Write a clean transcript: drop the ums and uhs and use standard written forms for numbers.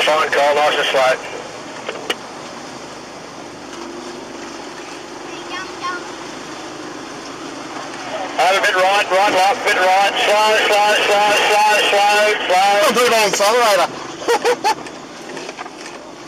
That's fine, Carl, nice and slow. Over bit right, right left, bit right, slow, slow, slow, slow, slow, slow. I'll do it on accelerator.